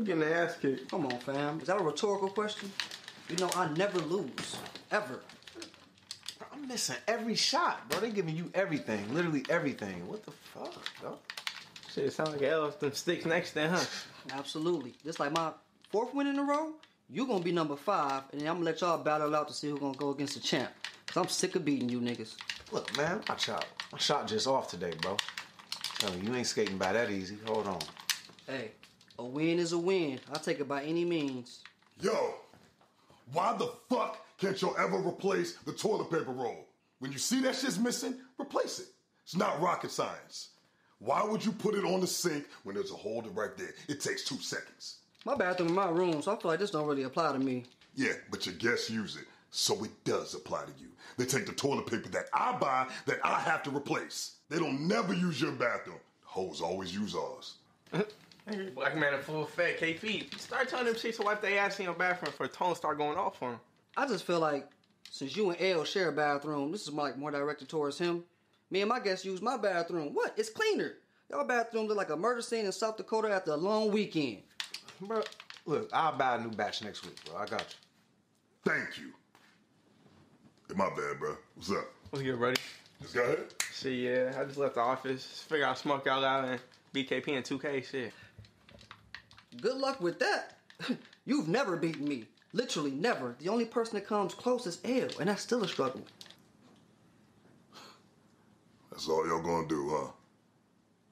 I'm getting the ass kicked. Come on, fam. Is that a rhetorical question? You know I never lose. Ever. I'm missing every shot, bro. They giving you everything. Literally everything. What the fuck, bro? Shit, it sounds like an elf them sticks next then, huh? Absolutely. This like my 4th win in a row. You gonna be number 5, and then I'm gonna let y'all battle out to see who's gonna go against the champ. Cause I'm sick of beating you niggas. Look, man, my shot just off today, bro. Tell me, you ain't skating by that easy. Hold on. Hey, a win is a win. I'll take it by any means. Yo, why the fuck can't y'all ever replace the toilet paper roll? When you see that shit's missing, replace it. It's not rocket science. Why would you put it on the sink when there's a holder right there? It takes 2 seconds. My bathroom in my room, so I feel like this don't really apply to me. Yeah, but your guests use it, so it does apply to you. They take the toilet paper that I buy that I have to replace. They don't never use your bathroom. Hoes always use ours. Black man in full effect, KP. Start telling them shit to wipe their ass in your bathroom for a tone start going off for him. I just feel like since you and L share a bathroom, this is like more directed towards him. Me and my guests use my bathroom. What? It's cleaner. Y'all bathroom look like a murder scene in South Dakota after a long weekend. Bro, look, I'll buy a new batch next week, bro. I got you. Thank you. Hey, my bad, bro. What's up? What's good, buddy? Just got here? Shit, yeah. I just left the office. Just figure I'll smoke y'all out and BKP and 2K, shit. Good luck with that. You've never beaten me. Literally never. The only person that comes close is L, and that's still a struggle. That's all y'all gonna do, huh?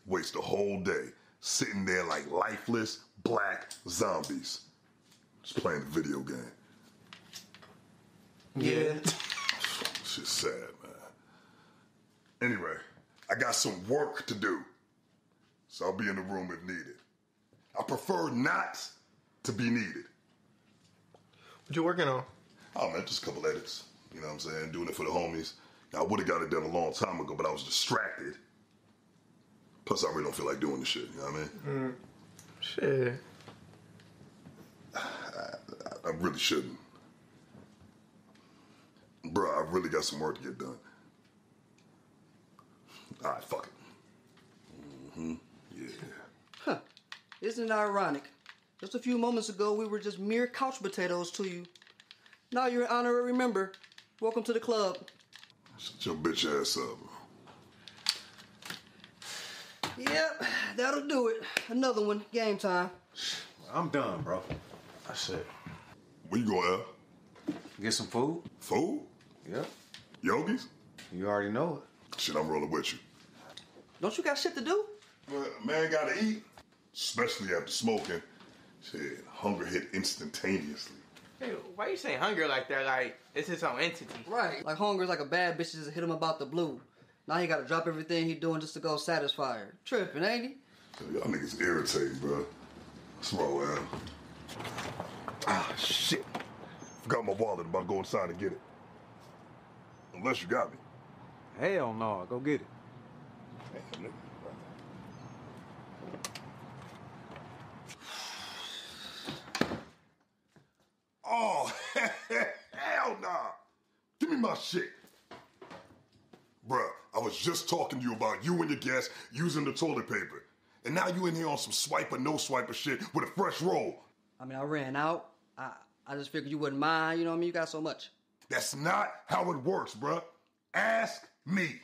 Waste the whole day sitting there like lifeless black zombies. Just playing the video game. Yeah. Shit's sad, man. Anyway, I got some work to do. So I'll be in the room if needed. I prefer not to be needed. What you working on? Oh, man, just a couple edits. You know what I'm saying? Doing it for the homies. I would have got it done a long time ago, but I was distracted. Plus, I really don't feel like doing this shit, you know what I mean? Mm. Shit. I really shouldn't. Bruh, I really got some work to get done. Alright, fuck it. Mm-hmm. Yeah. Huh. Isn't it ironic? Just a few moments ago, we were just mere couch potatoes to you. Now you're an honorary member. Welcome to the club. Shut your bitch ass up. Yep, that'll do it. Another one. Game time. I'm done, bro. That's it. Where you going, Al? Get some food. Food? Yeah. Yogis? You already know it. Shit, I'm rolling with you. Don't you got shit to do? Well, man gotta eat. Especially after smoking. Shit, hunger hit instantaneously. Hey, why you saying hunger like that? Like, it's his own entity. Right. Like, hunger is like a bad bitch that just hit him about the blue. Now he gotta drop everything he doing just to go satisfy her. Tripping, ain't he? Y'all niggas irritating, bro. What's wrong, man? Ah, shit. Forgot my wallet. I'm about to go inside and get it. Unless you got me. Hell no. Go get it. Damn, nigga. Oh, hell nah. Give me my shit. Bruh, I was just talking to you about you and your guests using the toilet paper. And now you in here on some swiper, no swiper shit with a fresh roll. I mean, I ran out. I just figured you wouldn't mind, you know what I mean? You got so much. That's not how it works, bruh. Ask me.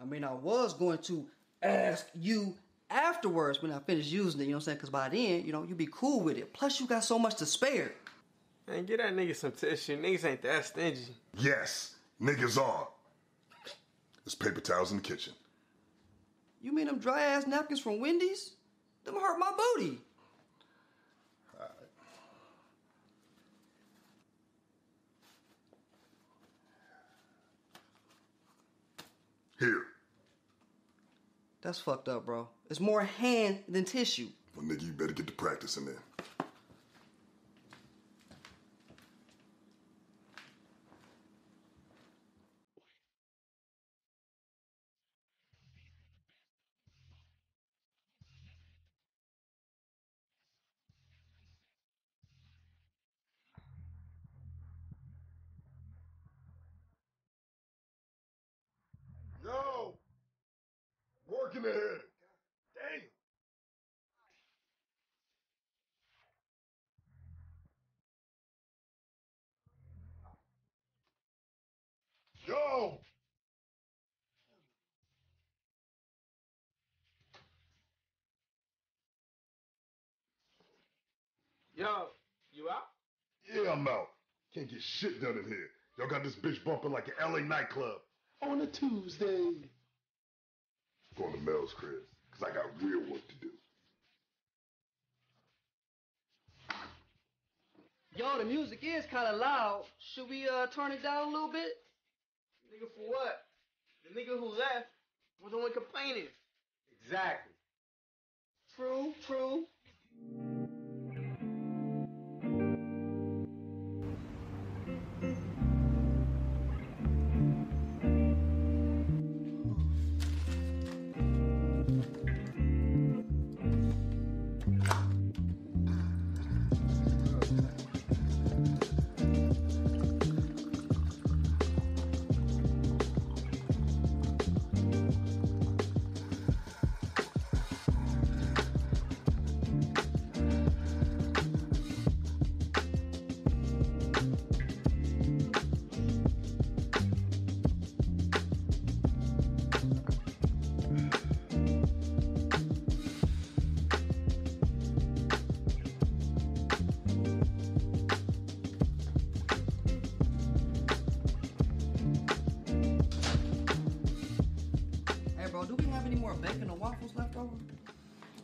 I mean, I was going to ask you afterwards when I finished using it, you know what I'm saying? Because by then, you know, you'd be cool with it. Plus, you got so much to spare. Man, get that nigga some tissue. Niggas ain't that stingy. Yes, niggas are. There's paper towels in the kitchen. You mean them dry ass napkins from Wendy's? Them hurt my booty. All right. Here. That's fucked up, bro. It's more hand than tissue. Well, nigga, you better get to practice in there. Damn. phone. Yo, you out? Yeah, I'm out. Can't get shit done in here. Y'all got this bitch bumping like an LA nightclub. On a Tuesday. Going to Mel's crib, because I got real work to do. Yo, the music is kind of loud. Should we turn it down a little bit? Nigga, for what? The nigga who left was the one complaining. Exactly. True, true.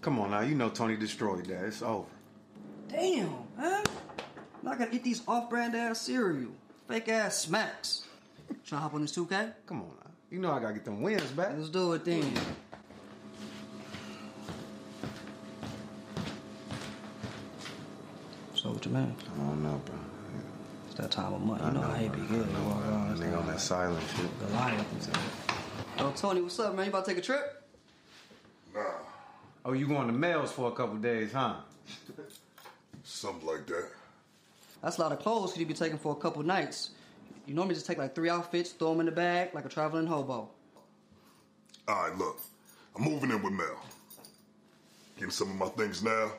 Come on now, you know Tony destroyed that. It's over. Damn, man. Now I gotta get these off-brand ass cereal. Fake ass smacks. Tryna hop on this 2K? Come on now. You know I gotta get them wins back. Let's do it then. So what you mean? I don't know, bro. Yeah. It's that time of month. You know I ain't be good. Nigga on that silent shit. Goliath. Yo, Tony, what's up, man? You about to take a trip? Nah. Oh, you going to Mel's for a couple days, huh? Something like that. That's a lot of clothes you'd be taking for a couple nights. You normally just take like 3 outfits, throw them in the bag like a traveling hobo. All right, look. I'm moving in with Mel. Getting some of my things now.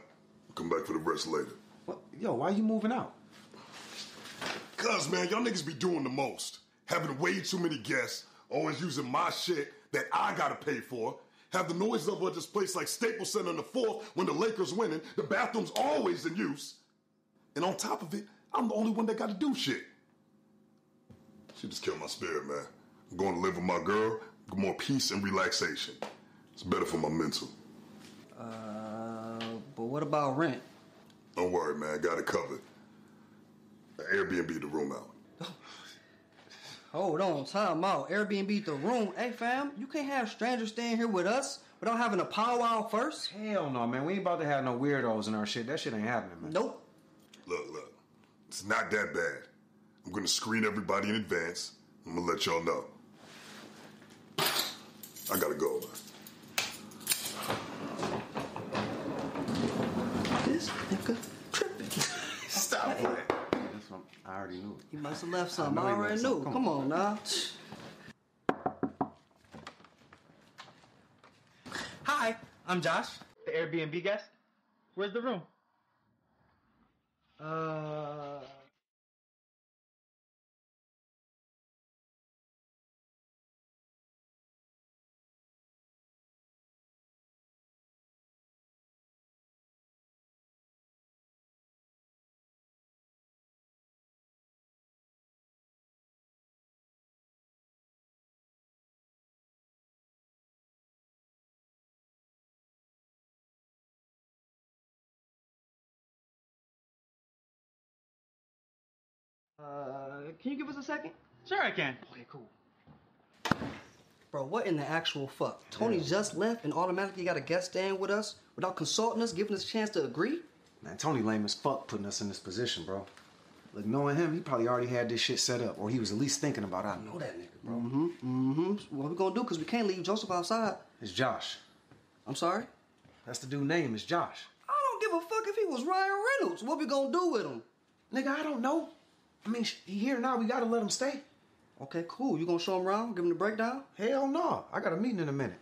I'll come back for the rest later. What? Yo, why you moving out? Cuz, man, y'all niggas be doing the most. Having way too many guests. Always using my shit that I gotta pay for. Have the noise level at this place like Staples Center in the 4th when the Lakers winning. The bathroom's always in use. And on top of it, I'm the only one that got to do shit. She just killed my spirit, man. I'm going to live with my girl. More peace and relaxation. It's better for my mental. But what about rent? Don't worry, man. I got it covered. Airbnb the room out. Hold on, time out. Airbnb the room. Hey, fam, you can't have strangers staying here with us without having a powwow first? Hell no, man. We ain't about to have no weirdos in our shit. That shit ain't happening, man. Nope. Look. It's not that bad. I'm going to screen everybody in advance. I'm going to let y'all know. I got to go. This nigga tripping. Stop it. I already knew it. You must have left something. I already knew. Come on, now. Hi, I'm Josh, the Airbnb guest. Where's the room? Can you give us a second? Sure I can. Okay, cool. Bro, what in the actual fuck? Tony just left and automatically got a guest staying with us without consulting us, giving us a chance to agree? Man, Tony lame as fuck putting us in this position, bro. Like, knowing him, he probably already had this shit set up, or he was at least thinking about it. I know that nigga, bro. What we gonna do, because we can't leave Joseph outside. It's Josh. I'm sorry? That's the dude's name, it's Josh. I don't give a fuck if he was Ryan Reynolds. What we gonna do with him? Nigga, I don't know. I mean, he here now. We gotta let him stay. Okay, cool. You gonna show him around? Give him the breakdown? Hell no. I got a meeting in a minute.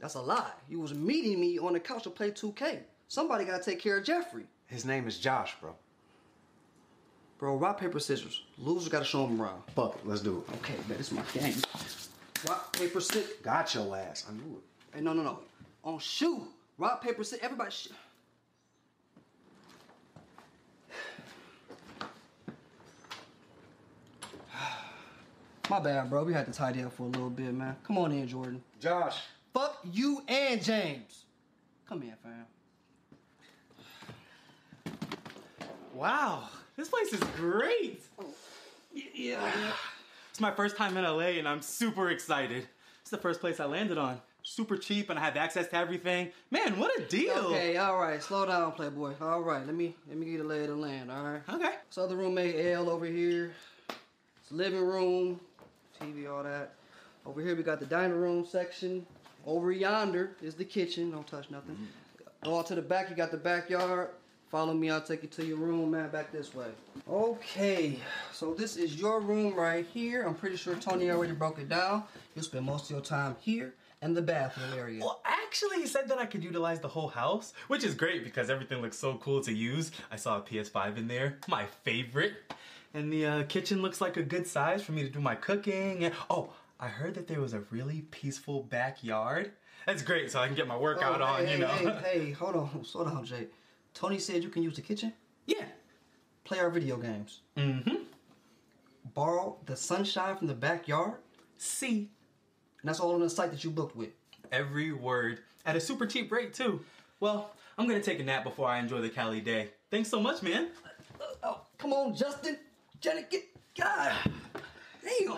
That's a lie. You was meeting me on the couch to play 2K. Somebody gotta take care of Jeffrey. His name is Josh, bro. Bro, rock, paper, scissors. Losers gotta show them around. Fuck it, let's do it. Okay, bet it's my game. Rock, paper, scissors. Got your ass. I knew it. Hey, no, no, no. On shoe. Rock, paper, scissors. Everybody sh. My bad, bro. We had to tidy up for a little bit, man. Come on in, Jordan. Josh. Fuck you and James. Come in, fam. Wow, this place is great. Oh. Yeah. It's my first time in LA and I'm super excited. It's the first place I landed on. Super cheap and I have access to everything. Man, what a deal. Okay, all right, slow down, playboy. All right, let me get a lay of the land, all right? Okay. So other roommate L over here. It's living room, TV, all that. Over here we got the dining room section. Over yonder is the kitchen. Don't touch nothing. Go out to the back, you got the backyard. Follow me, I'll take you to your room, man, back this way. Okay, so this is your room right here. I'm pretty sure Tony already broke it down. You'll spend most of your time here and the bathroom area. Well, actually, he said that I could utilize the whole house, which is great because everything looks so cool to use. I saw a PS5 in there, my favorite. And the kitchen looks like a good size for me to do my cooking. And, oh, I heard that there was a really peaceful backyard. That's great, so I can get my workout on, you know. Hey, hold on, slow down, Jay. Tony said you can use the kitchen? Yeah. Play our video games. Mm-hmm. Borrow the sunshine from the backyard? See. And that's all on the site that you booked with. Every word. At a super cheap rate, too. Well, I'm gonna take a nap before I enjoy the Cali day. Thanks so much, man. Oh, come on, Justin. Jenna, get... God. Damn.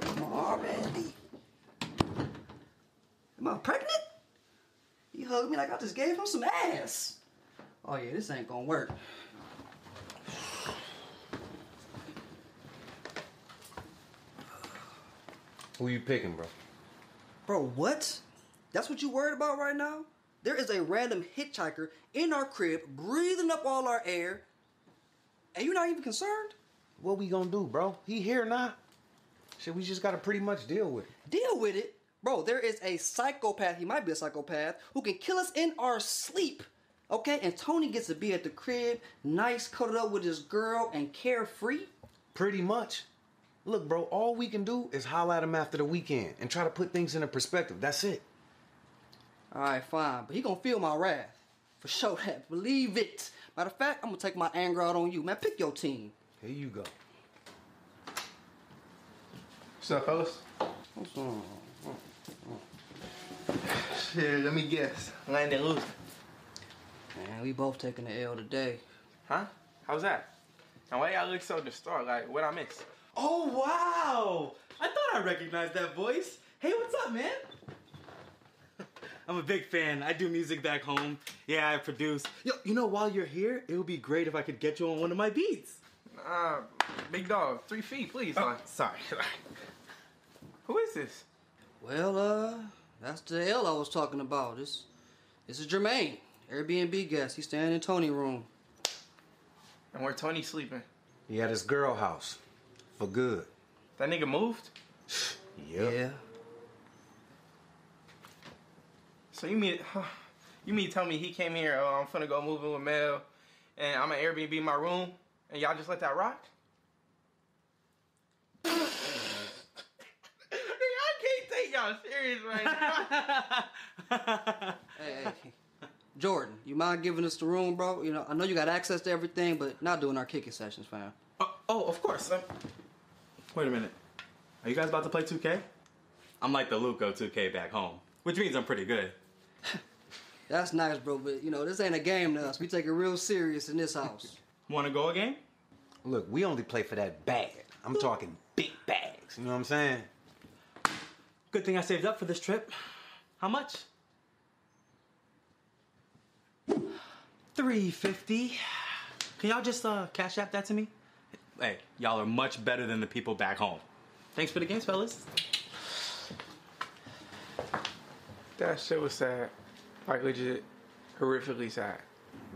Come on, Randy. Am I pregnant? He hugged me like I just gave him some ass. Oh yeah, this ain't gonna work. Who you picking, bro? Bro, what? That's what you worried about right now? There is a random hitchhiker in our crib, breathing up all our air, and you're not even concerned? What we gonna do, bro? He here now? Shit, we just gotta pretty much deal with it. Deal with it? Bro, there is a psychopath, he might be a psychopath, who can kill us in our sleep, okay? And Tony gets to be at the crib, nice, cuddled up with his girl, and carefree? Pretty much. Look, bro, all we can do is holler at him after the weekend and try to put things into perspective. That's it. All right, fine, but he gonna feel my wrath. For sure, that. Believe it. Matter of fact, I'm gonna take my anger out on you. Man, pick your team. Here you go. What's up, fellas? What's on? Shit, let me guess. Landon lose. Man, we both taking the L today. Huh? How's that? Now why y'all look so distraught? Like, what I miss? Oh, wow! I thought I recognized that voice. Hey, what's up, man? I'm a big fan. I do music back home. Yeah, I produce. Yo, you know, while you're here, it would be great if I could get you on one of my beats. Big dog, 3 feet, please. Oh, sorry. Who is this? Well, that's the L I was talking about. This is Jermaine, Airbnb guest. He's staying in Tony's room. And where Tony's sleeping? He at his girl house. For good. That nigga moved? Yep. Yeah. So you mean tell me he came here, I'm finna go moving with Mel, and I'm gonna Airbnb my room, and y'all just let that rock? Y'all serious right now? Hey, Jordan, you mind giving us the room, bro? You know, I know you got access to everything, but not doing our kicking sessions, fam. Oh, of course. Wait a minute. Are you guys about to play 2K? I'm like the Luco 2K back home, which means I'm pretty good. That's nice, bro, but you know, this ain't a game to us. We take it real serious in this house. Wanna go again? Look, we only play for that bag. I'm talking big bags, you know what I'm saying? Good thing I saved up for this trip. How much? $3.50. Can y'all just cash app that to me? Hey, y'all are much better than the people back home. Thanks for the games, fellas. That shit was sad. Like legit, horrifically sad.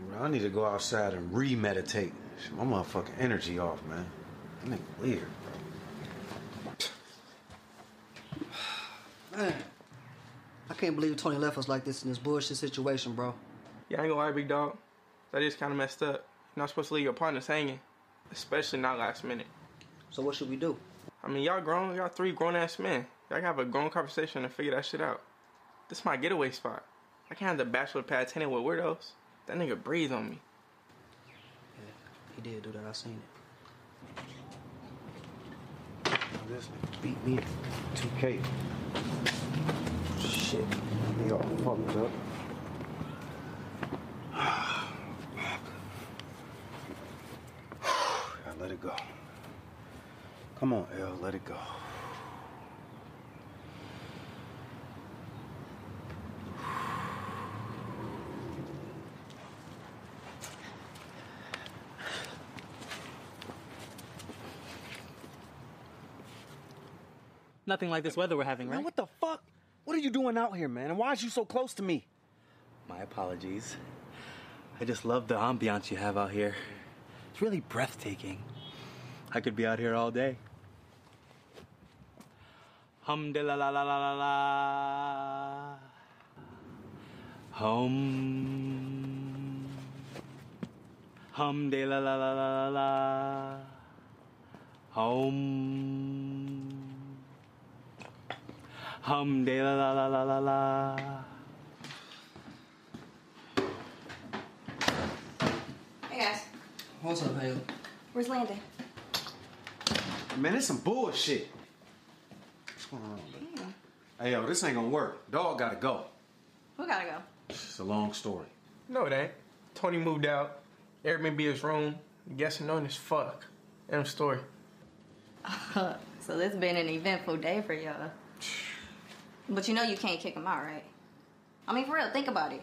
Bro, I need to go outside and re-meditate. Shit, my motherfucking energy off, man. That nigga weird. Man, I can't believe Tony left us like this in this bullshit situation, bro. Yeah, I ain't gonna lie, big dog. That is kind of messed up. You're not supposed to leave your partners hanging, especially not last minute. So what should we do? I mean, y'all grown. Y'all three grown-ass men. Y'all gotta have a grown conversation and figure that shit out. This is my getaway spot. I can't have the bachelor pad tending with weirdos. That nigga breathed on me. Yeah, he did do that. I seen it. This nigga beat me 2K. Shit. He all fucked up. I let it go. Come on, L, let it go. Nothing like this weather we're having, right? Man, what the fuck? What are you doing out here, man? And why is you so close to me? My apologies. I just love the ambiance you have out here. It's really breathtaking. I could be out here all day. Hum-de-la-la-la-la-la. Hum. Hum-de-la-la-la-la-la. Hum. Hum de la la la la la la. Hey guys. What's up, Haley? Where's Landon? Man, it's some bullshit. What's going on, man? Hey, yo, this ain't gonna work. Dog gotta go. Who gotta go? It's a long story. No, it ain't. Tony moved out. Airbnb is room. Guessing on his fuck. End of story. So this been an eventful day for y'all. But you know you can't kick him out, right? I mean, for real, think about it.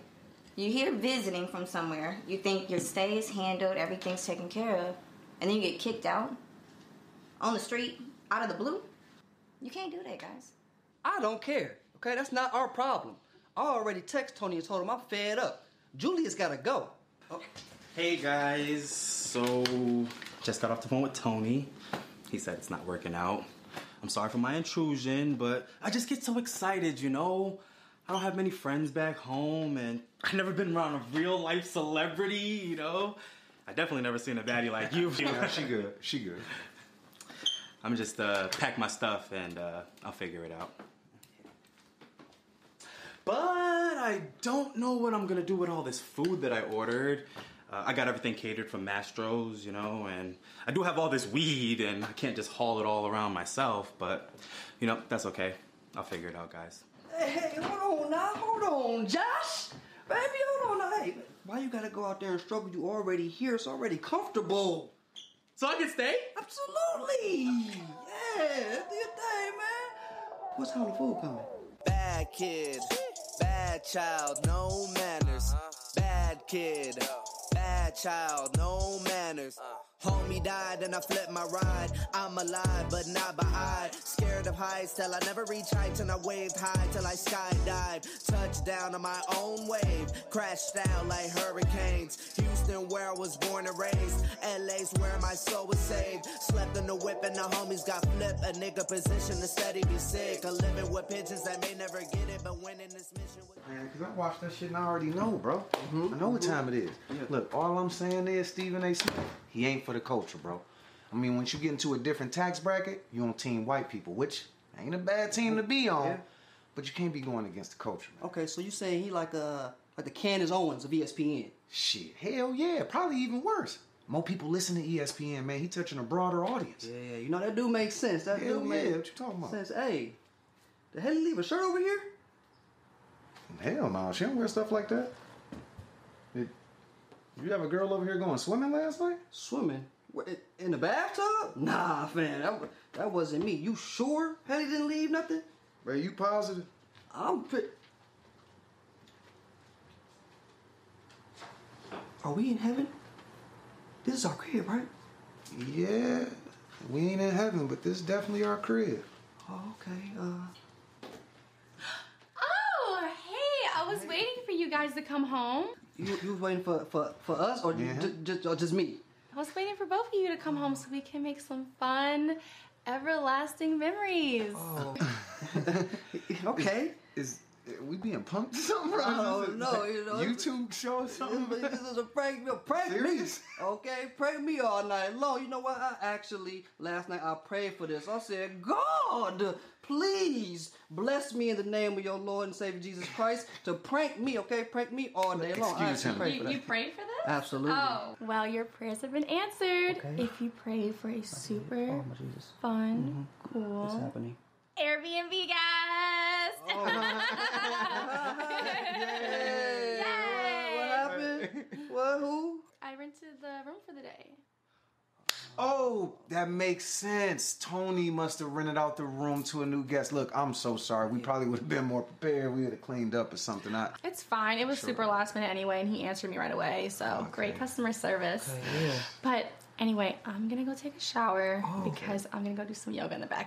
You're here visiting from somewhere. You think your stay is handled, everything's taken care of, and then you get kicked out on the street, out of the blue? You can't do that, guys. I don't care, okay? That's not our problem. I already texted Tony and told him I'm fed up. Julia's gotta go. Oh. Hey, guys. So, just got off the phone with Tony. He said it's not working out. I'm sorry for my intrusion, but I just get so excited, you know? I don't have many friends back home, and I've never been around a real-life celebrity, you know? I definitely never seen a baddie like you. Yeah, she good. She good. I'm just pack my stuff, and I'll figure it out. But I don't know what I'm gonna do with all this food that I ordered. I got everything catered from Mastro's, you know, and I do have all this weed, and I can't just haul it all around myself, but, you know, that's okay. I'll figure it out, guys. Hey, hold on now, hold on, Josh! Baby, hold on now, hey, why you gotta go out there and struggle? You already here, it's already comfortable. So I can stay? Absolutely! Yeah, do your thing, man. What time the food coming? Bad kid, bad child, no manners. Bad kid. Bad child, no manners. Homie died and I flipped my ride. I'm alive, but not by eye. Scared of heights till I never reach heights, and I waved high till I skydive. Touchdown on my own wave. Crashed out like hurricanes. Houston, where I was born and raised. LA's where my soul was saved. Slept in the whip and the homies got flipped. A nigga position to steady be sick. A living with pigeons that may never get it, but winning this mission with. Man, because I watched that shit and I already know, bro. I know what time it is. Yeah. Look, all I'm saying is Stephen A. Smith, he ain't for the culture, bro. I mean, once you get into a different tax bracket, you on team white people, which ain't a bad team to be on, yeah. But you can't be going against the culture, man. Okay, so you saying he like the Candace Owens of ESPN? Shit, hell yeah, probably even worse. More people listen to ESPN, man. He touching a broader audience. Yeah, you know, that dude makes sense. That hell dude yeah, what you talking about? Sense. Hey, did Haley leave a shirt over here? Hell no, she don't wear stuff like that. You have a girl over here going swimming last night? Swimming? What, in the bathtub? Nah, man, that wasn't me. You sure Haley didn't leave nothing? Bro, you positive? Are we in heaven? This is our crib, right? Yeah, we ain't in heaven, but this is definitely our crib. Oh, okay, Oh, hey, I was waiting for you guys to come home. You was waiting for us or, yeah. Just me? I was waiting for both of you to come home so we can make some fun, everlasting memories. Oh. Okay. Is We being punked or something, bro? I don't know. You know, YouTube show or something? This is a prank. Prank me. Okay? Prank me all night long. You know what? I actually, last night, I prayed for this. I said, God, please bless me in the name of your Lord and Savior Jesus Christ to prank me, okay? Prank me all day long. You prayed for this? Absolutely. Oh. Well, your prayers have been answered. Okay. If you pray for a super fun, cool... What's happening? Airbnb guys! Oh. Yay. Yay. What happened? What? Who? I rented the room for the day. Oh, that makes sense. Tony must have rented out the room to a new guest. Look, I'm so sorry. We probably would have been more prepared. We would have cleaned up or something. It's fine. It was super last minute anyway, and he answered me right away. So great customer service. But anyway, I'm gonna go take a shower because I'm gonna go do some yoga in the back.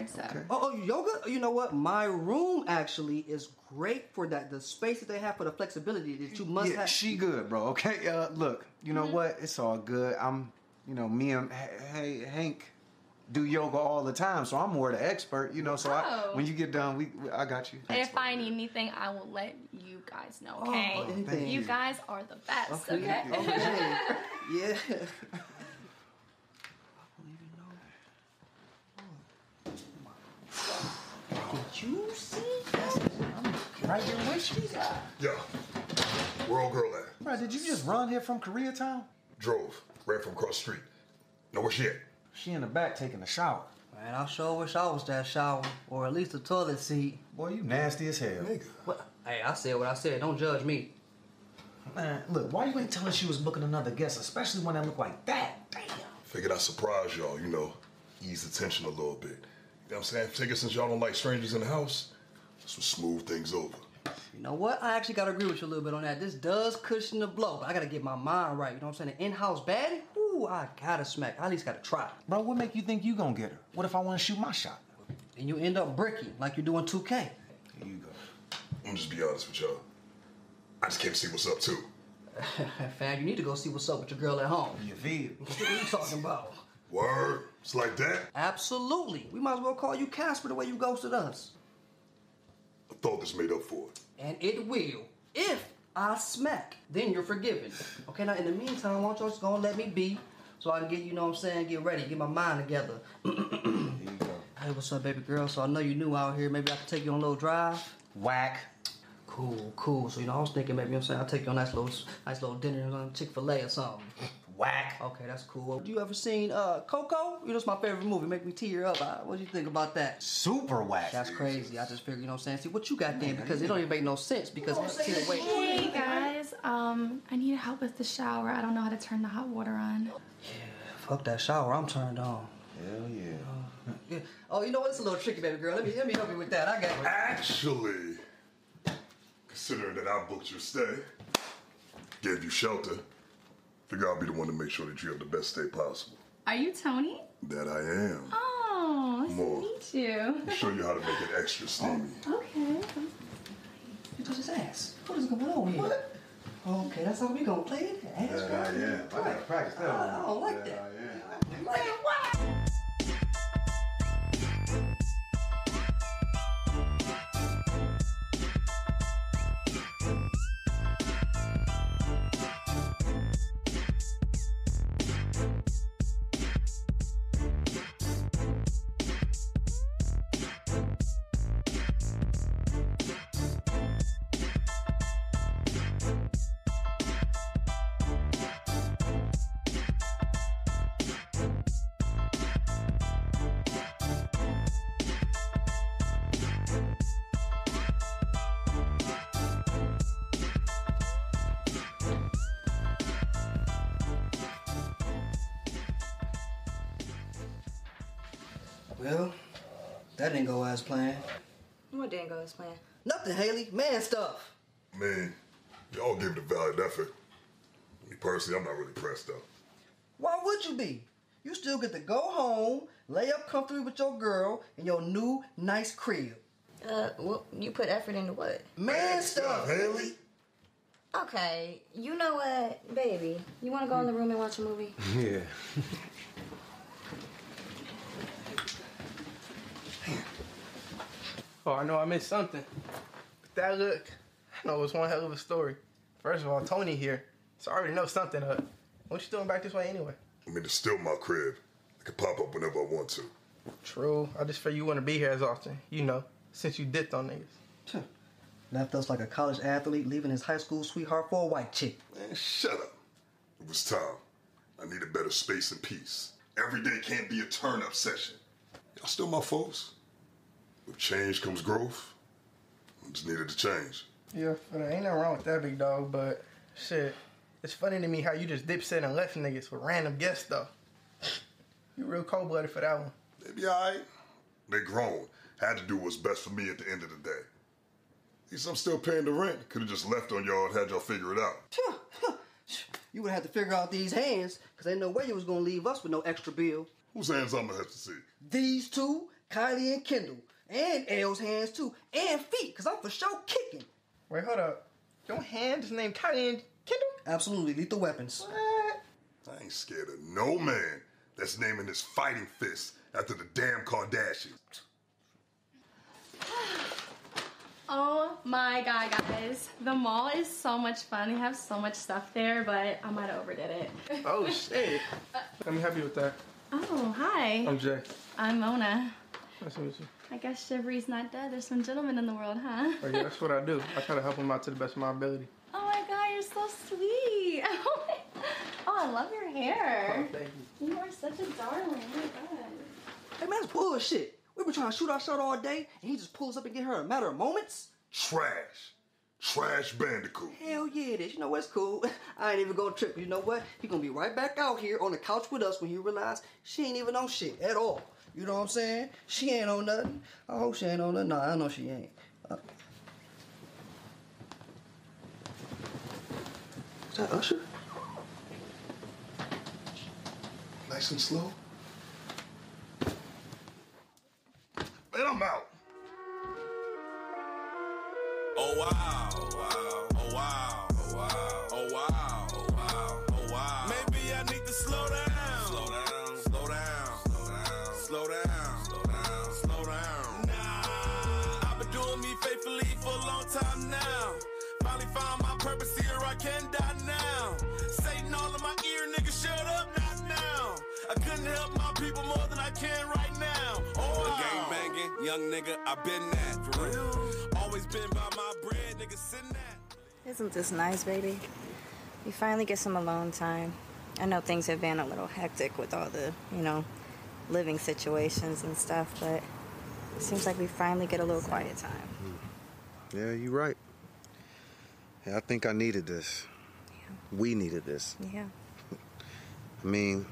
Yoga? You know what? My room actually is great for that. The space that they have for the flexibility that you must have. She good, bro. Okay, look, you know what? It's all good. You know, me and Hank do yoga all the time, so I'm more the expert, you know, so when you get done, I got you. And if I need anything, I will let you guys know, okay? You guys are the best, okay? Yeah. Did you see that? I'm right here with you guys. Yeah. Where old girl at? Bro, did you just run here from Koreatown? Drove. Ran from across the street. Know where she at? She in the back taking a shower. Man, I sure wish I was that shower, or at least a toilet seat. Boy, you nasty as hell. Nigga. What? Hey, I said what I said. Don't judge me. Man, look, why you ain't telling she was booking another guest, especially one that looked like that? Damn. Figured I'd surprise y'all, you know, ease the tension a little bit. You know what I'm saying? Figured since y'all don't like strangers in the house, this will smooth things over. You know what? I actually gotta agree with you a little bit on that. This does cushion the blow, but I gotta get my mind right. You know what I'm saying? An in-house baddie? Ooh, I gotta smack. I at least gotta try. Bro, what make you think you gonna get her? What if I wanna shoot my shot? And you end up bricky, like you do in 2K. Here you go. I'm just be honest with y'all. I just came to see what's up, too. Fam, you need to go see what's up with your girl at home. You feel? What are you talking about? Word? It's like that? Absolutely. We might as well call you Casper the way you ghosted us. I thought this made up for it. And it will. If I smack, then you're forgiven. Okay, now in the meantime, why don't y'all just gonna let me be so I can get, you know what I'm saying, get ready, get my mind together. Here you go. Hey, what's up, baby girl? So I know you new out here. Maybe I can take you on a little drive. Whack. Cool, cool. So, you know, I was thinking maybe, you know what I'm saying, I'll take you on a nice little dinner on Chick-fil-A or something. Whack. Okay, that's cool. You ever seen Coco? You know, it's my favorite movie. Make me tear up. What do you think about that? Super whack. That's crazy. I just figured, you know what I'm saying? See, what you got there? Because it don't even make no sense. Because hey, guys. I need help with the shower. I don't know how to turn the hot water on. Yeah, fuck that shower. I'm turned on. Hell yeah. Yeah. Oh, you know what? It's a little tricky, baby girl. Let me help you with that. I got it. Actually, considering that I booked your stay, gave you shelter, figure I'll be the one to make sure that you have the best stay possible. Are you Tony? That I am. Oh, nice to meet you. I'll show you how to make it extra steamy. Okay. You touch his ass. What is going on here? What? Okay, that's how we gonna play it? Ass that I am. I gotta practice that. I don't like that. I am. Like what? Well, that didn't go as planned. What didn't go as planned? Nothing, Haley. Man stuff. Man, y'all gave it a valid effort. Me personally, I'm not really pressed though. Why would you be? You still get to go home, lay up comfortably with your girl in your new nice crib. Well, you put effort into what? Man stuff, Haley. Okay, you know what, baby? You want to go in the room and watch a movie? Yeah. Oh, I know I missed something. that look, I know it was one hell of a story. First of all, Tony here, so I already know something up. What you doing back this way anyway? I mean, it's still my crib. I can pop up whenever I want to. True. I just feel you wouldn't be here as often, you know, since you dipped on niggas. Left us like a college athlete leaving his high school sweetheart for a white chick. Man, shut up. It was time. I need a better space and peace. Every day can't be a turn-up session. Y'all still my folks? With change comes growth. I just needed to change. Yeah, there ain't nothing wrong with that, big dog, but shit. It's funny to me how you just dipset and left niggas for random guests, though. You real cold-blooded for that one. They be all right. They grown. Had to do what's best for me at the end of the day. At least I'm still paying the rent. Could have just left on y'all and had y'all figure it out. You would have to figure out these hands, because they know where you was going to leave us with no extra bill. Whose hands I'm going to have to see? These two, Kylie and Kendall. And L's hands, too. And feet, because I'm for sure kicking. Wait, hold up. Your hands named Kylie and Kendall? Absolutely. Lethal weapons. What? I ain't scared of no man that's naming his fighting fist after the damn Kardashians. Oh my god, guys. The mall is so much fun. They have so much stuff there, but I might have overdid it. Oh, shit. Let me help you with that. Oh, hi. I'm Jay. I'm Mona. Nice to meet you. I guess chivalry's not dead. There's some gentlemen in the world, huh? Oh, yeah, that's what I do. I try to help them out to the best of my ability. Oh my god, you're so sweet. Oh, I love your hair. Oh, thank you. You are such a darling. Oh my god. Hey, man, that's bullshit. We've been trying to shoot our shot all day, and he just pulls up and get her in a matter of moments? Trash. Trash Bandicoot. Hell yeah, it is. You know what? It's cool. I ain't even gonna trip. You know what? He gonna be right back out here on the couch with us when you realize she ain't even on shit at all. You know what I'm saying? She ain't on nothing. I hope she ain't on nothing. Nah, I know she ain't. Is that Usher? Nice and slow. Man, I'm out. Oh wow, oh wow, oh wow, oh wow, oh wow, oh wow, oh wow. Maybe I need to slow down. Slow down, slow down, slow down, slow down, slow down, slow down. Nah, I've been doing me faithfully for a long time now. Finally found my purpose here, I can die now. Satan all in my ear, nigga, shut up, not now. I couldn't help my people more than I can right now. Oh, wow. Gang banging, young nigga, I've been that for real. Always been by my bread, nigga, send that. Isn't this nice, baby? You finally get some alone time. I know things have been a little hectic with all the, you know, living situations and stuff, but it seems like we finally get a little quiet time. Yeah, you're right. Yeah, I think I needed this. Yeah. We needed this. Yeah. I mean,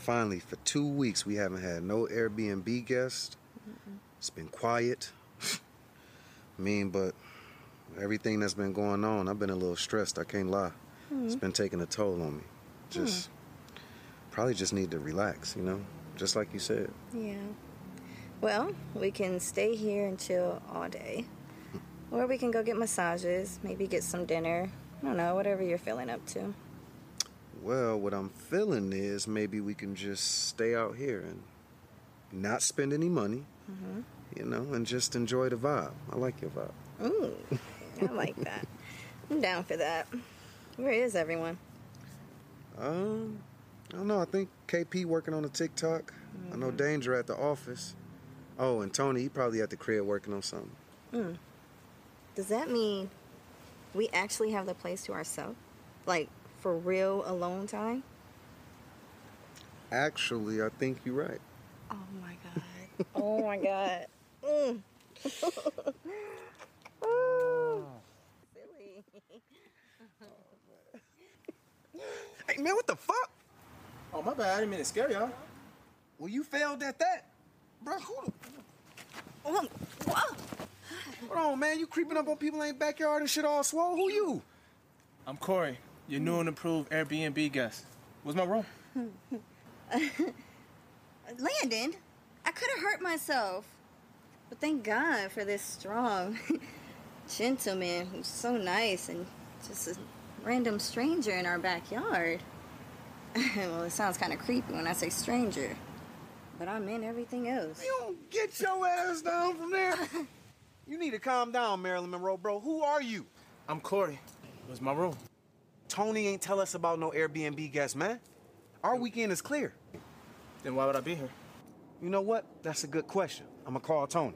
finally, for 2 weeks, we haven't had no Airbnb guests. Mm-mm. It's been quiet. I mean, but everything that's been going on, I've been a little stressed, I can't lie. Mm-hmm. It's been taking a toll on me. Just, probably just need to relax, you know? Just like you said. Yeah. Well, we can stay here and chill all day. Or we can go get massages, maybe get some dinner. I don't know, whatever you're feeling up to. Well, what I'm feeling is maybe we can just stay out here and not spend any money, you know, and just enjoy the vibe. I like your vibe. Ooh, I like that. I'm down for that. Where is everyone? I don't know. I think KP working on a TikTok. I know Danger at the office. Oh, and Tony, he probably at the crib working on something. Mm. Does that mean we actually have the place to ourselves? Like, for real alone time? Actually, I think you're right. Oh my god. Oh my god. Mm. Oh. Silly. Hey man, what the fuck? Oh my bad, I didn't mean to scare y'all. Well, you failed at that. Bro, who the... Hold on, man. You creeping up on people in their backyard and shit all swole? Who you? I'm Corey, your new and improved Airbnb guest. What's my role? Landon, I could have hurt myself. But thank God for this strong gentleman who's so nice and just a random stranger in our backyard. Well, it sounds kind of creepy when I say stranger. But I meant everything else. You don't get your ass down from there. You need to calm down, Marilyn Monroe, bro. Who are you? I'm Corey. Where's my room? Tony ain't tell us about no Airbnb guests, man. Our weekend is clear. Then why would I be here? You know what? That's a good question. I'm gonna call Tony.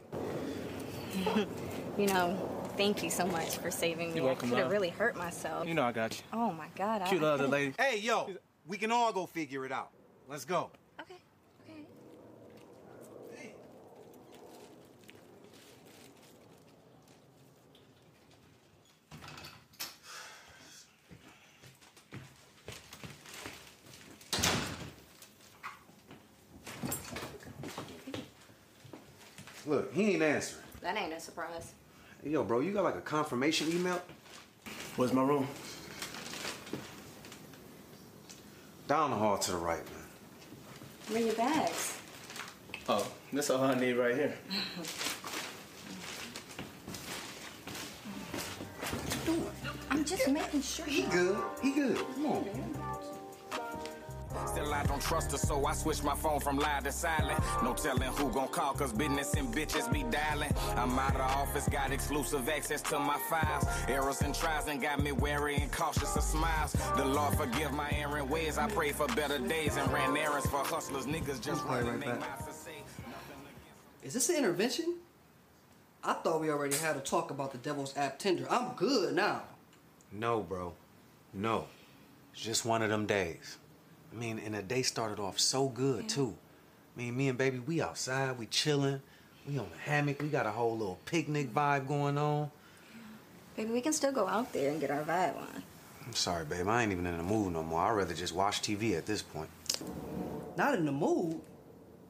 You know, thank you so much for saving me. You're welcome, I could have really hurt myself. You know I got you. Oh my God. Cute other lady. Hey, yo, we can all go figure it out. Let's go. Look, he ain't answering. That ain't a surprise. Hey, yo, bro, you got like a confirmation email? Where's my room? Down the hall to the right, man. Where are your bags? Oh, that's all I need right here. What you doing? I'm just making sure. He good. He good. Come on. Still I don't trust her, so I switch my phone from loud to silent. No telling who gon' call, cause business and bitches be dialing. I'm out of office, got exclusive access to my files. Errors and tries and got me wary and cautious of smiles. The Lord forgive my errant ways. I pray for better days and ran errands for hustlers. Niggas just running their mouths to say nothing against. Is this an intervention? I thought we already had a talk about the devil's app Tinder. I'm good now. No, bro. No. It's just one of them days. I mean, and the day started off so good, too. I mean, me and baby, we outside, we chilling, we on the hammock, we got a whole little picnic vibe going on. Baby, we can still go out there and get our vibe on. I'm sorry, babe, I ain't even in the mood no more. I'd rather just watch TV at this point. Not in the mood?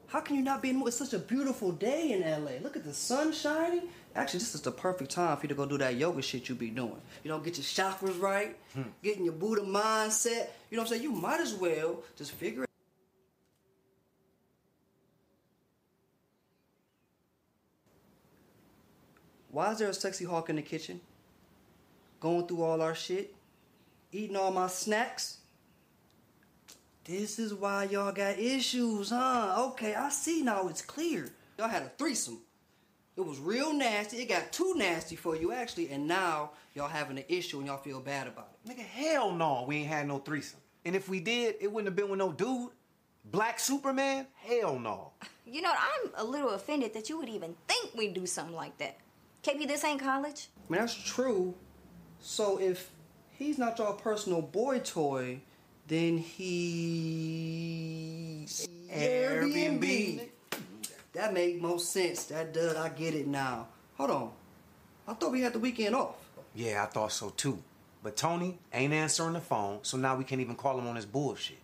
How can you not be in the mood? It's such a beautiful day in L.A. Look at the sun shining. Actually, this is the perfect time for you to go do that yoga shit you be doing. You know, get your chakras right, getting your Buddha mindset. You know what I'm saying? You might as well just figure it out. Why is there a sexy hawk in the kitchen? Going through all our shit? Eating all my snacks? This is why y'all got issues, huh? Okay, I see now. It's clear. Y'all had a threesome. It was real nasty. It got too nasty for you, actually, and now y'all having an issue and y'all feel bad about it. Nigga, hell no, we ain't had no threesome. And if we did, it wouldn't have been with no dude. Black Superman? Hell no. You know, I'm a little offended that you would even think we'd do something like that. KP, this ain't college. I mean, that's true. So if he's not your personal boy toy, then he's Airbnb. That made most sense. That does. I get it now. Hold on. I thought we had the weekend off. Yeah, I thought so too. But Tony ain't answering the phone, so now we can't even call him on his bullshit.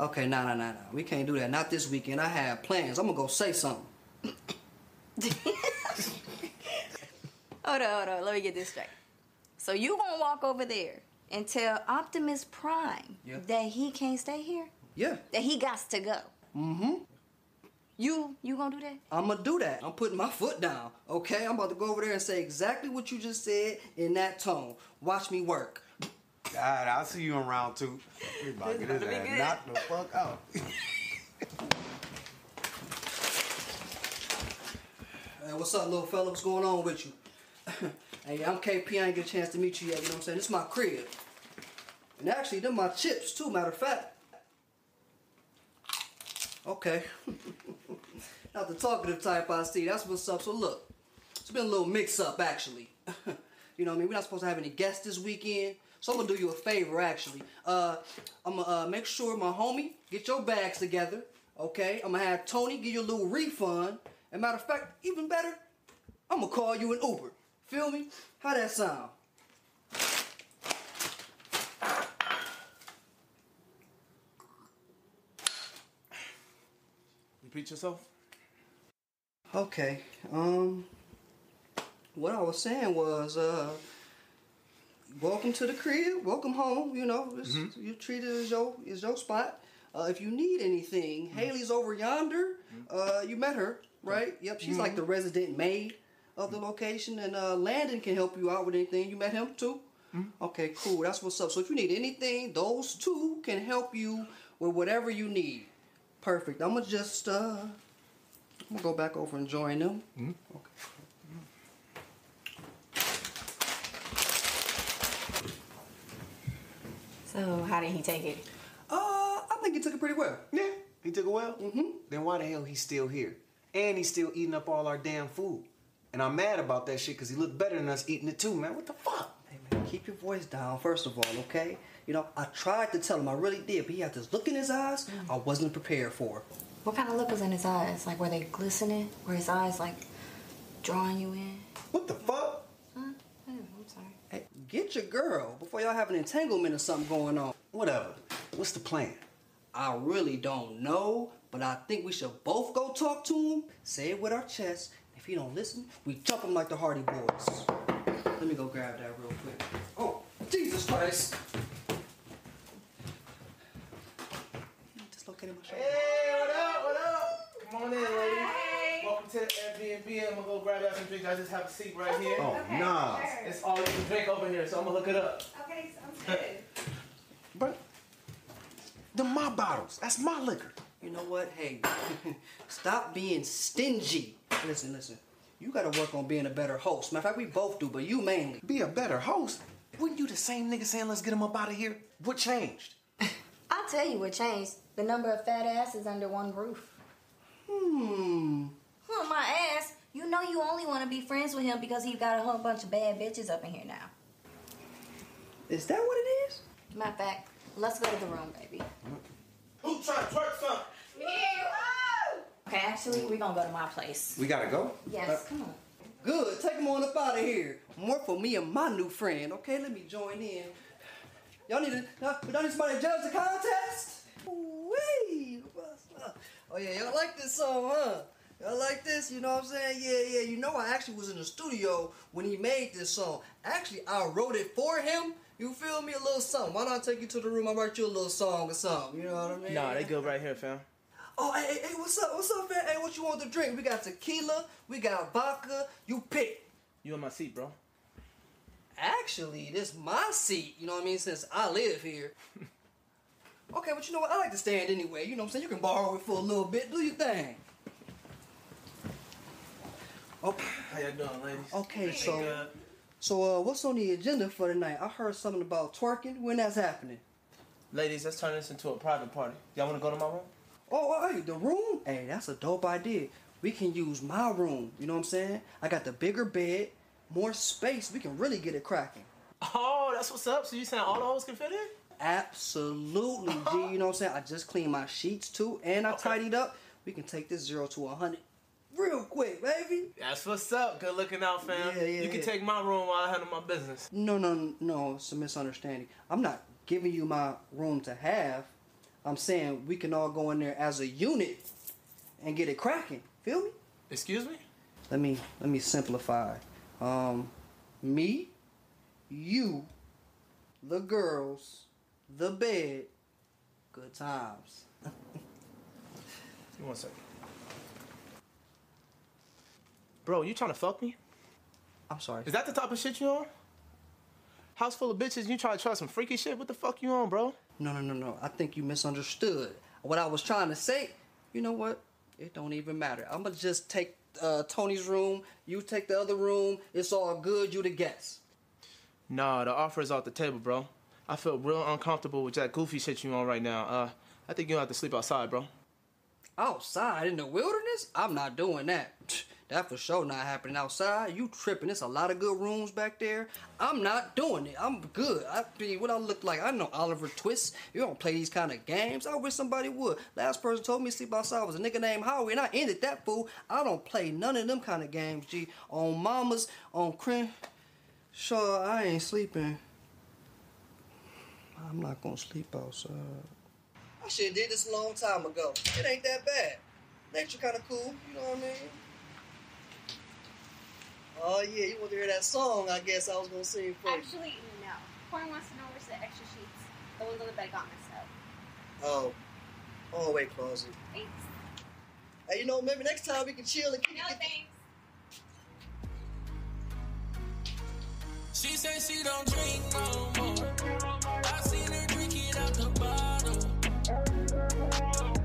Okay, nah. We can't do that. Not this weekend. I have plans. I'm gonna go say something. Hold on. Let me get this straight. So you gonna walk over there and tell Optimus Prime that he can't stay here? Yeah. That he gots to go? Mm-hmm. You gonna do that? I'm gonna do that. I'm putting my foot down, okay? I'm about to go over there and say exactly what you just said in that tone. Watch me work. All right, I'll see you in round two. We about to get his ass knocked the fuck out. Hey, what's up, little fella? What's going on with you? Hey, I'm KP. I ain't get a chance to meet you yet, you know what I'm saying? This is my crib. And actually, them my chips, too, matter of fact. Okay. Not the talkative type I see. That's what's up. So look, it's been a little mix-up, actually. You know what I mean? We're not supposed to have any guests this weekend. So I'm going to do you a favor, actually. I'm going to make sure, my homie, get your bags together, okay? I'm going to have Tony give you a little refund. And matter of fact, even better, I'm going to call you an Uber. Feel me? How that sound? Repeat yourself. Okay. What I was saying was, welcome to the crib, welcome home. You know, you treat it as your spot. If you need anything, Haley's over yonder. You met her, right? Yep. She's like the resident maid of the location, and Landon can help you out with anything. You met him too? Okay, cool. That's what's up. So if you need anything, those two can help you with whatever you need. Perfect. I'm gonna go back over and join them. Okay. So how did he take it? I think he took it pretty well. Yeah, he took it well. Mm-hmm. Then why the hell he's still here? And he's still eating up all our damn food. And I'm mad about that shit because he looked better than us eating it too, man. What the fuck? Hey, man, keep your voice down, first of all, okay? You know, I tried to tell him, I really did, but he had this look in his eyes I wasn't prepared for. What kind of look was in his eyes? Like, were they glistening? Were his eyes, like, drawing you in? What the fuck? Huh? I'm sorry. Hey, get your girl before y'all have an entanglement or something going on. Whatever. What's the plan? I really don't know, but I think we should both go talk to him, say it with our chest. If he don't listen, we jump him like the Hardy Boys. Let me go grab that real quick. Oh, Jesus Christ. Dislocated my shoulder. Hey, what up, what up? Come on in, ladies. Hey. Welcome to the Airbnb. I'm gonna go grab out some drinks. I just have a seat right here. Oh, okay, nah. Sure. It's all you can drink over here, so I'm gonna hook it up. Okay, sounds good. But they're my bottles. That's my liquor. You know what? Hey, stop being stingy. Listen, listen. You gotta work on being a better host. Matter of fact, we both do, but you mainly. Be a better host? Wouldn't you the same nigga saying, let's get him up out of here? What changed? I'll tell you what changed. The number of fat asses under one roof. Huh, my ass. You know you only want to be friends with him because he got a whole bunch of bad bitches up in here now. Is that what it is? Matter of fact, let's go to the room, baby. Who trying to twerk something? Me! Okay, actually, we're gonna go to my place. We gotta go? Yes, come on. Good, take him on up out of here. More for me and my new friend, okay? Let me join in. Y'all need somebody to judge the contest? Wee! Oh yeah, y'all like this song, huh? Y'all like this, you know what I'm saying? Yeah, yeah, you know I actually was in the studio when he made this song. Actually, I wrote it for him. You feel me? A little something. Why not take you to the room? I write you a little song or something. You know what I mean? Nah, they good right here, fam. Oh, hey, hey, what's up, fam? Hey, what you want to drink? We got tequila, we got vodka. You pick. You in my seat, bro. Actually, this my seat. You know what I mean? Since I live here. Okay, but you know what? I like to stand anyway. You know what I'm saying? You can borrow it for a little bit. Do your thing. Okay. How y'all doing, ladies? Okay, so what's on the agenda for tonight? I heard something about twerking. When that's happening? Ladies, let's turn this into a private party. Y'all want to go to my room? Oh, hey, the room? Hey, that's a dope idea. We can use my room. You know what I'm saying? I got the bigger bed, more space. We can really get it cracking. Oh, that's what's up. So you saying all the hoes can fit in? Absolutely, G. You know what I'm saying? I just cleaned my sheets, too, and I tidied up. We can take this 0 to 100 real quick, baby. That's what's up. Good looking out, fam. Yeah, you can take my room while I handle my business. No. It's a misunderstanding. I'm not giving you my room to have. I'm saying we can all go in there as a unit and get it cracking. Feel me? Excuse me? Let me simplify. Me, you, the girls, the bed, good times. Give me one second. Bro, you trying to fuck me? I'm sorry. Is that the type of shit you on? House full of bitches and you trying to try some freaky shit? What the fuck you on, bro? No. I think you misunderstood. What I was trying to say, you know what? It don't even matter. I'ma just take Tony's room. You take the other room. It's all good. You the guest. Nah, the offer is off the table, bro. I feel real uncomfortable with that goofy shit you on right now. I think you're gonna have to sleep outside, bro. Outside? In the wilderness? I'm not doing that. That for sure not happening outside. You tripping. There's a lot of good rooms back there. I'm not doing it. I'm good. I be what I look like. I know Oliver Twist. You don't play these kind of games. I wish somebody would. Last person told me to sleep outside was a nigga named Howie, and I ended that fool. I don't play none of them kind of games, G. On mamas, on crim. Sure, I ain't sleeping. I'm not gonna sleep outside. I should have did this a long time ago. It ain't that bad. Nature kind of cool, you know what I mean? Oh, yeah, you want to hear that song, I guess I was going to sing for you. Actually, no. Corey wants to know where's the extra sheets. The ones on the bed got messed up. Oh, wait, Closet. Thanks. Hey, you know, maybe next time we can chill and keep it. No, thanks. She says she don't drink no more. I seen her drinking out the bottle.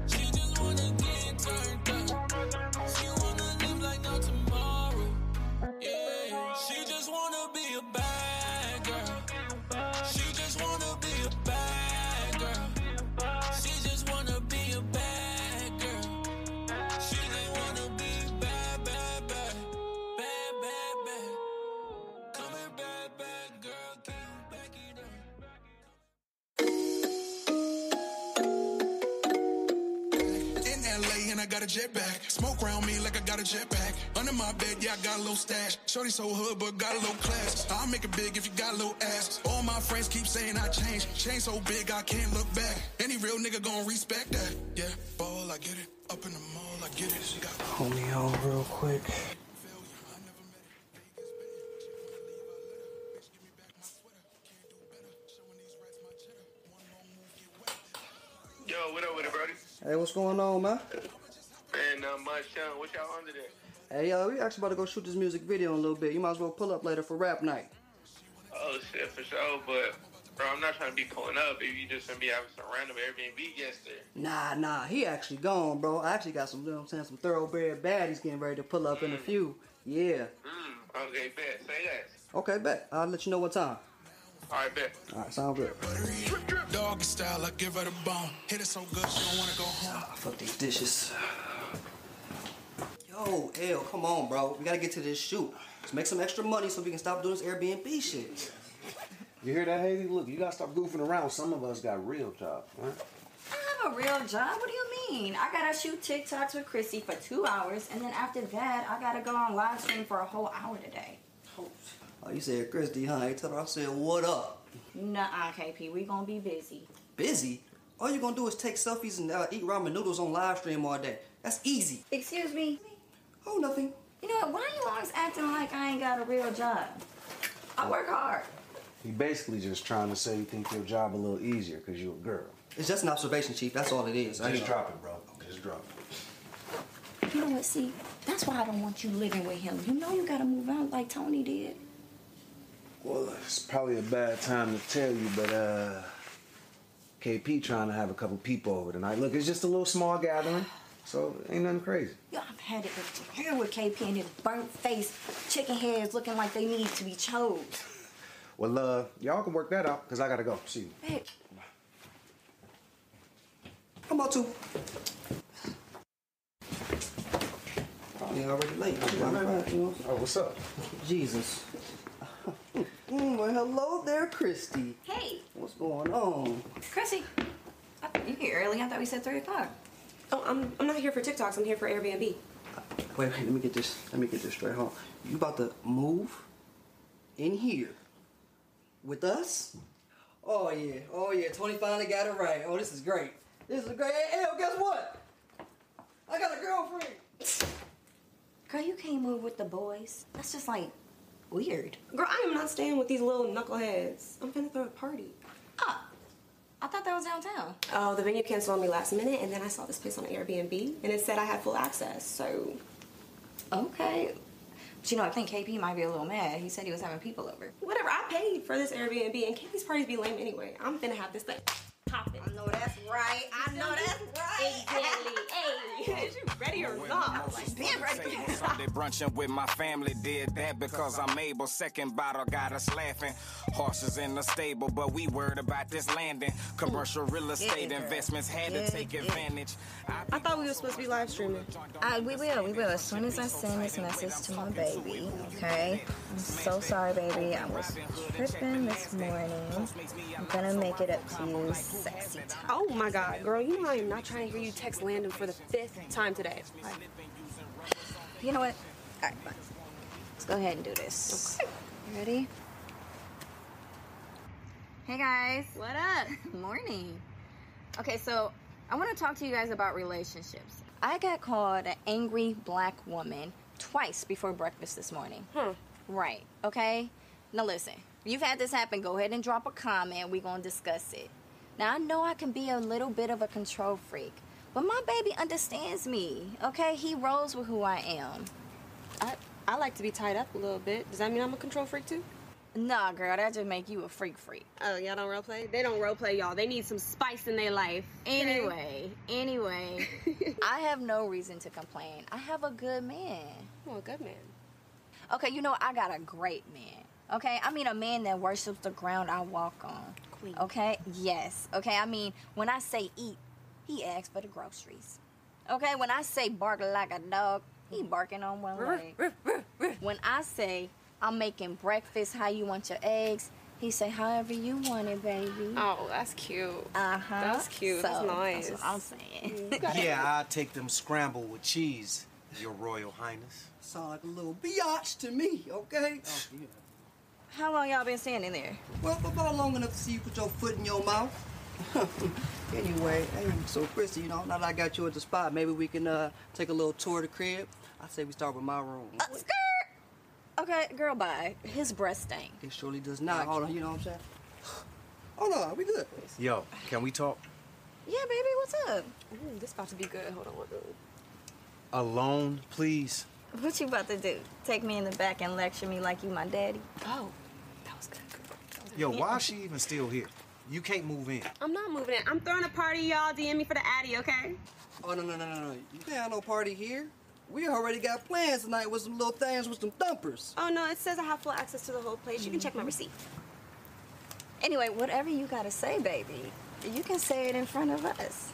She just want to get turned up. She want to live like no tomorrow. Yeah, she just wanna be a bad girl. She just wanna be a bad girl. jet back. Smoke round me like I got a jetpack. Under my bed, yeah, I got a little stash. Shorty so hood, but got a little class. I'll make it big if you got a little ass. All my friends keep saying I changed. Change so big, I can't look back. Any real nigga gon' respect that. Yeah, ball, I get it. Up in the mall, I get it. She got pull me home real quick. Yo, what up with it, brody? Hey, what's going on, man? Man, not much, son. What y'all on today? Hey, yo, we actually about to go shoot this music video in a little bit. You might as well pull up later for rap night. Oh, shit, for sure, but, bro, I'm not trying to be pulling up if you just gonna be having some random Airbnb guests there. Nah, he actually gone, bro. I actually got some, you know what I'm saying, some thoroughbred baddies getting ready to pull up in a few. Yeah. Okay, bet. Say that. Okay, bet. I'll let you know what time. Alright, bet. Alright, sound good. Dog style, I give her the bone. Hit it so good, she don't want to go home. Ah, fuck these dishes. Yo, L, come on, bro. We got to get to this shoot. Let's make some extra money so we can stop doing this Airbnb shit. You hear that, Haley? Look, you got to stop goofing around. Some of us got real jobs, right? I have a real job? What do you mean? I got to shoot TikToks with Chrissy for 2 hours, and then after that, I got to go on live stream for a whole hour today. Oh, you said Christy, huh? I told her, I said, what up? Nuh-uh, KP. We gonna be busy. Busy? All you gonna do is take selfies and eat ramen noodles on live stream all day. That's easy. Excuse me? Oh, nothing. You know what? Why are you always acting like I ain't got a real job? I work hard. He basically just trying to say you think your job a little easier because you a girl. It's just an observation, Chief. That's all it is. Just drop it, bro. Just drop it. You know what, see? That's why I don't want you living with him. You know you gotta move out like Tony did. Well, it's probably a bad time to tell you, but KP trying to have a couple people over tonight. Look, it's just a little small gathering, so ain't nothing crazy. Yo, I've had it here with KP and his burnt face, chicken heads looking like they need to be chose. Well, y'all can work that out, because I gotta go. See you. Hey. Come on, too. Probably already late. Oh, what's up? Jesus. Well, hello there, Christy. Hey. What's going on? Chrissy, you here early. I thought we said 3 o'clock. Oh, I'm not here for TikToks. I'm here for Airbnb. Wait, let me get this straight. Hold on. You about to move in here with us? Oh, yeah. Tony finally got it right. Oh, this is great. Hey, guess what? I got a girlfriend. Girl, you can't move with the boys. That's just like... weird. Girl, I am not staying with these little knuckleheads. I'm gonna throw a party. Oh, I thought that was downtown. Oh, the venue canceled on me last minute, and then I saw this place on Airbnb, and it said I had full access, so... okay. But you know, I think KP might be a little mad. He said he was having people over. Whatever, I paid for this Airbnb, and KP's parties be lame anyway. I'm finna have this thing popping. I know that's right. I know that's right. Exactly. Hey, is you ready or not? I was like, damn, ready. Sunday brunching with my family, did that because I'm able. Second bottle got us laughing. Horses in the stable, but we worried about this landing. Commercial real estate investments had to take advantage. I thought we were supposed to be live streaming. We will. As soon as I send this message to my baby, okay? I'm so sorry, baby. I was tripping this morning. I'm gonna make it up to you. Sexy time. Oh my god, girl, you know I am not trying to hear you text Landon for the 5th time today. Right. You know what? Alright, fine. Let's go ahead and do this. Okay. You ready? Hey guys. What up? Morning. Okay, so I want to talk to you guys about relationships. I got called an angry black woman twice before breakfast this morning. Right, okay? Now listen, if you've had this happen, go ahead and drop a comment. We're going to discuss it. Now, I know I can be a little bit of a control freak, but my baby understands me, okay? He rolls with who I am. I like to be tied up a little bit. Does that mean I'm a control freak, too? Nah, girl, that just make you a freak. Oh, y'all don't role play? They don't role play, y'all. They need some spice in their life. Anyway, I have no reason to complain. I have a good man. Oh, a good man. Okay, you know, I got a great man, okay? I mean, a man that worships the ground I walk on. Okay, yes. Okay, I mean, when I say eat, he asks for the groceries. Okay, when I say bark like a dog, he barking on one leg. When I say I'm making breakfast, how you want your eggs, He said, however you want it, baby. Oh, that's cute. Uh-huh. That's cute. So, that's nice. That's what I'm saying. Yeah, I'll take them scrambled with cheese, Your Royal Highness. Sound like a little biatch to me, okay? Oh, yeah. How long y'all been standing there? Well, about long enough to see you put your foot in your mouth. Anyway, hey, so Chrissy, you know, now that I got you at the spot, maybe we can take a little tour of the crib. I say we start with my room. Okay, girl, bye. His breath stank. It surely does not. Hold on, you know what I'm saying? Oh no, we good. Yo, can we talk? Yeah, baby, what's up? Ooh, this about to be good. Hold on, what? Alone, please. What you about to do? Take me in the back and lecture me like you my daddy? Oh, that was good. Yo, why is she even still here? You can't move in. I'm not moving in. I'm throwing a party, y'all. DM me for the addy, okay? Oh, no. You can't have no party here. We already got plans tonight with some little things with some thumpers. Oh, no, it says I have full access to the whole place. You can check my receipt. Anyway, whatever you gotta say, baby, you can say it in front of us.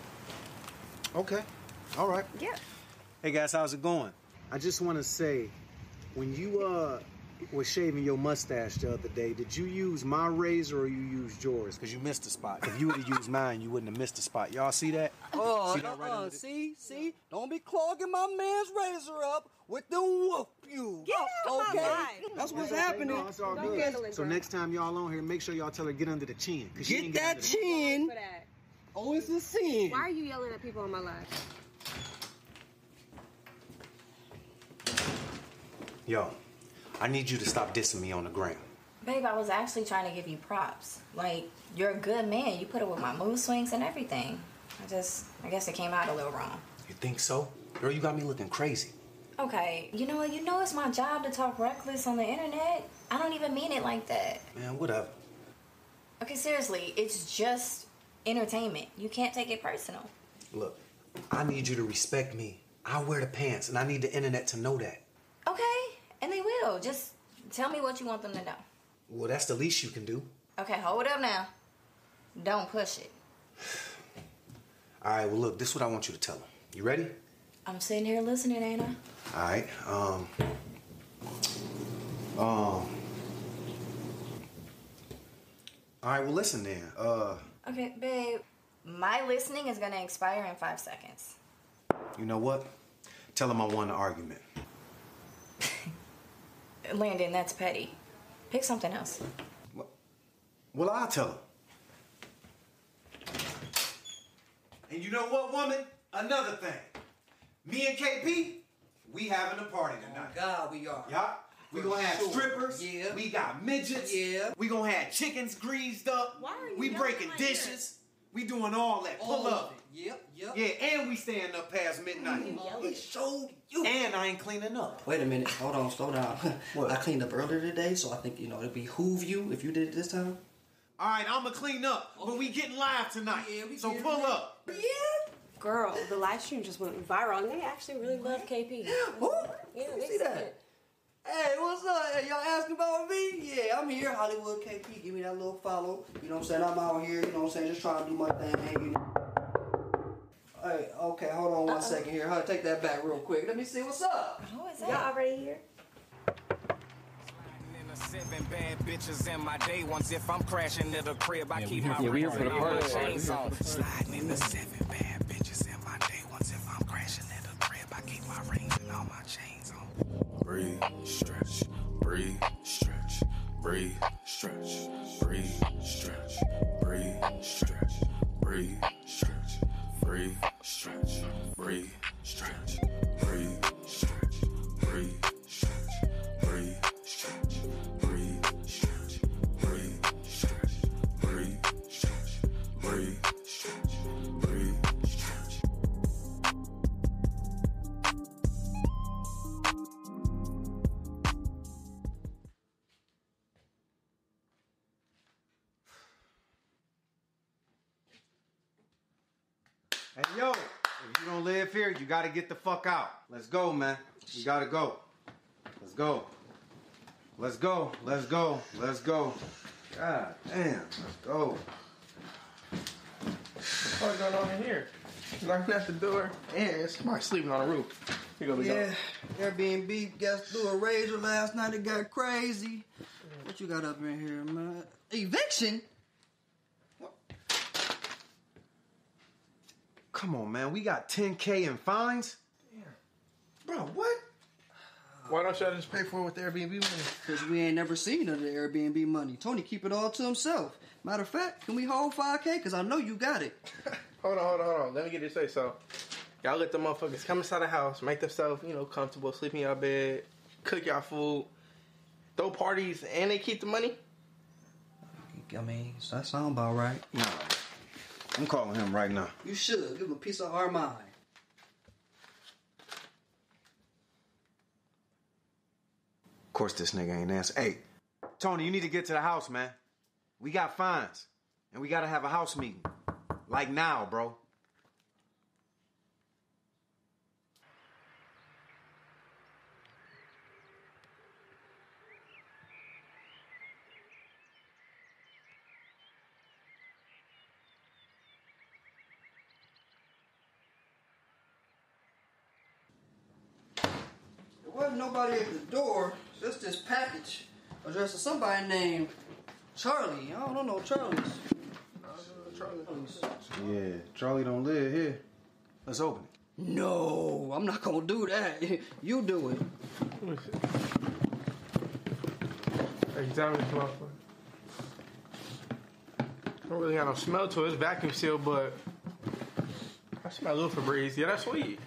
Okay. All right. Yeah. Hey, guys, how's it going? I just want to say, when you were shaving your mustache the other day, did you use my razor or you used yours? Because you missed the spot. If you would have used mine, you wouldn't have missed the spot. Y'all see that? Oh, see, that right see? Don't be clogging my man's razor up with the whoop you. Get out of my life. That's what's happening. No, it's all good. So next time y'all on here, make sure y'all tell her get under the chin. Get that chin. Oh, it's a sin. Why are you yelling at people in my life? Yo, I need you to stop dissing me on the gram. Babe, I was actually trying to give you props. Like, you're a good man. You put up with my mood swings and everything. I guess it came out a little wrong. You think so? Girl, you got me looking crazy. Okay, you know what? You know it's my job to talk reckless on the internet. I don't even mean it like that. Man, whatever. Okay, seriously, it's just entertainment. You can't take it personal. Look, I need you to respect me. I wear the pants, and I need the internet to know that. Okay. And they will. Just tell me what you want them to know. Well, that's the least you can do. Okay, hold up now. Don't push it. All right, well, look, this is what I want you to tell them. You ready? I'm sitting here listening, ain't I? All right. All right, well, listen then. Okay, babe. My listening is going to expire in 5 seconds. You know what? Tell them I won the argument. Landon, that's petty. Pick something else. Well, I'll tell him. And you know what, woman? Another thing. Me and KP, we having a party tonight. Oh, God, we are. Yeah. We gonna have strippers. Yeah. We got midgets. Yeah. We gonna have chickens greased up. Why are you We breaking like dishes. That? We doing all that. Pull up. Yep. Yeah, and we staying up past midnight. He showed you. And I ain't cleaning up. Wait a minute. Hold on. Slow down. What? I cleaned up earlier today, so I think, you know, it'd behoove you if you did it this time. All right, I'm going to clean up, but we getting live tonight. Yeah, we pull up. Yeah. Girl, the live stream just went viral, and they actually really love KP. Who? Yeah, they see that. It. Hey, what's up? Hey, y'all asking about me? Yeah, I'm here, Hollywood KP. Give me that little follow. You know what I'm saying? I'm out here, you know what I'm saying? Just trying to do my thing, you know. Hey, okay, hold on one second here. Huh, take that back real quick. Let me see what's up. Oh, is that y'all already here? Yeah, we here for the party. Sliding in the 7 bad bitches in my day once. If I'm crashing in the crib, I keep my rings and all my chains on. Breathe, stretch, breathe, stretch, breathe, stretch, breathe, stretch, breathe, stretch, breathe, stretch. Breathe, stretch, breathe, stretch, breathe, stretch, breathe, stretch, breathe, stretch, breathe, stretch, breathe, stretch, breathe, stretch, breathe, stretch, breathe, stretch. Hey, yo, if you don't live here, you gotta get the fuck out. Let's go, man. You gotta go. Let's go. Let's go. Let's go. Let's go. God damn. Let's go. What's going on in here? Locking at the door. And somebody's sleeping on the roof. Yeah, Airbnb guests threw a razor last night. It got crazy. What you got up in here, man? Eviction? What? Come on, man. We got $10K in fines? Yeah. Bro, what? Why don't y'all just pay for it with the Airbnb money? Because we ain't never seen none of the Airbnb money. Tony, keep it all to himself. Matter of fact, can we hold $5K? Because I know you got it. Hold on. Let me get this straight. So, y'all let the motherfuckers come inside the house, make themselves, comfortable, sleep in y'all bed, cook y'all food, throw parties, and they keep the money? I mean, that sound about right. Nah. I'm calling him right now. You should. Give him a piece of our mind. Of course this nigga ain't answer. Hey, Tony, you need to get to the house, man. We got fines. And we gotta have a house meeting. Like now, bro. There wasn't nobody at the door. Just this package addressed to somebody named Charlie. I don't know Charlie's. Yeah, Charlie don't live here. Let's open it. No, I'm not gonna do that. You do it. Hey, you tell me this motherfucker. I don't really got no smell to it. It's vacuum sealed, but I smell a little Febreze. Yeah, that's weed.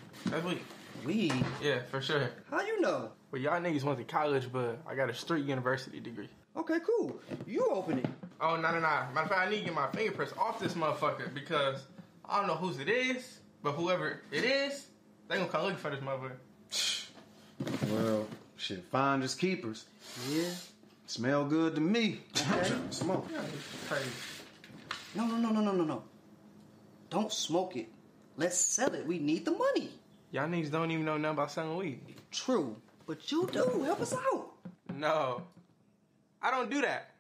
Weed? Yeah, for sure. How you know? Well, y'all niggas went to college, but I got a street university degree. Okay, cool. You open it. Oh, no. Matter of fact, I need to get my fingerprints off this motherfucker because I don't know whose it is, but whoever it is, they gonna come looking for this motherfucker. Well, shit, finders keepers. Yeah. Smell good to me. Okay. Smoke. Yeah, it's crazy. No. Don't smoke it. Let's sell it. We need the money. Y'all niggas don't even know nothing about selling weed. True. But you do. Help us out. No. I don't do that.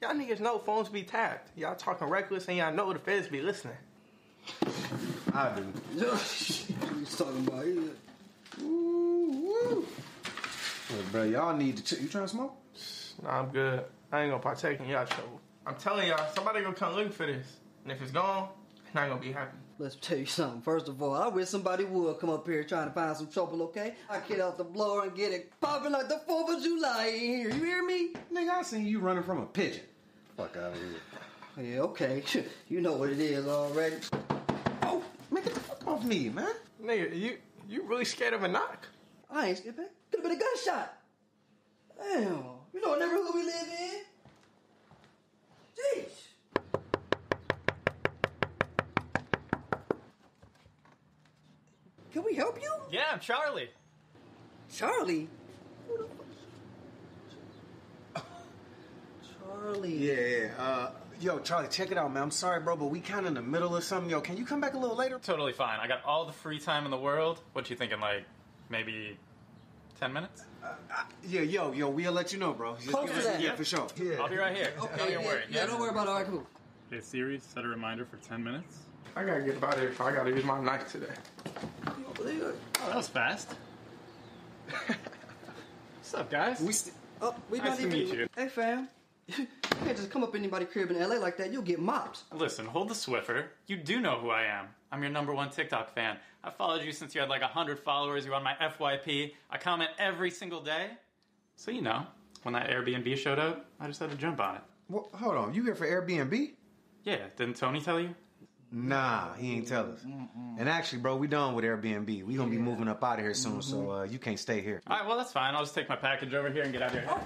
Y'all niggas know phones be tapped. Y'all talking reckless and y'all know the feds be listening. I do. What you talking about? Ooh, woo. Well, bro, y'all need to check. You trying to smoke? Nah, I'm good. I ain't gonna partake in y'all trouble. I'm telling y'all, somebody gonna come looking for this. And if it's gone, I'm not gonna be happy. Let's tell you something. First of all, I wish somebody would come up here trying to find some trouble, okay? I get out the blower and get it popping like the 4th of July in here. You hear me? Nigga, I seen you running from a pigeon. Fuck out of here. Yeah, okay. You know what it is already. Oh, man, get the fuck off me, man. Nigga, you really scared of a knock? I ain't scared, man. Could have been a gunshot. Damn. You know what neighborhood we live in? Jeez. Can we help you? Yeah, I'm Charlie. Charlie? Who the fuck? Charlie. Yeah. Yo, Charlie, check it out, man. I'm sorry, bro, but we kind of in the middle of something. Yo, can you come back a little later? Totally fine. I got all the free time in the world. What you thinking, like, maybe 10 minutes? Yeah, yo, we'll let you know, bro. Yeah, for sure. Yeah. I'll be right here. Okay, don't worry. Yeah, don't worry about it. All right, cool. Okay, Siri, set a reminder for 10 minutes. I gotta get out of here if I gotta use my knife today. Oh, that was fast. What's up, guys? Nice to meet you. Hey, fam. You can't just come up anybody crib in L.A. like that. You'll get mopped. Listen, hold the Swiffer. You do know who I am. I'm your #1 TikTok fan. I followed you since you had like 100 followers. You're on my FYP. I comment every single day. So, when that Airbnb showed up, I just had to jump on it. Well, hold on. You here for Airbnb? Yeah. Didn't Tony tell you? Nah, he ain't tell us. And actually, bro, we done with Airbnb. We gonna be moving up out of here soon, so you can't stay here. All right, well, that's fine. I'll just take my package over here and get out of here. Oh.